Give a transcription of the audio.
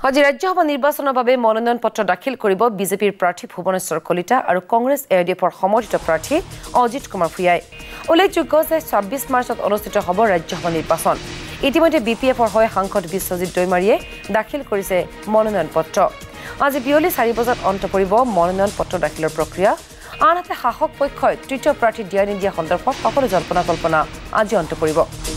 Hajira Jabbar Nirbasan বাবে Mananjan Patra দাখিল কৰিব বিজেপিৰ প্ৰাৰ্থী ভুবনেশ্বৰ কলিতা আৰু কংগ্ৰেছ এডিএফৰ সমৰ্থিত প্ৰাৰ্থী অজিত কুমাৰ ভুয়াই উল্লেখযোগ্য যে 26 মাৰ্চত অনুষ্ঠিত হ'ব ৰাজ্যসভা নিৰ্বাচন ইতিমধ্যে বিপিএফৰ হৈ সাংসদ বিশ্বজিত দৈমাৰীয়ে দাখিল কৰিছে মনোনয়ন পত্ৰ আজি বিয়লি 4 বজাত অন্ত পৰিব মনোনয়ন পত্ৰ দাখিলৰ প্ৰক্ৰিয়া আনহাতে শাসক পক্ষই তৃতীয় প্ৰাৰ্থী দিয়া নিদিয়া সন্দৰ্ভত সকলো জল্পনা কল্পনা আজি অন্ত পৰিব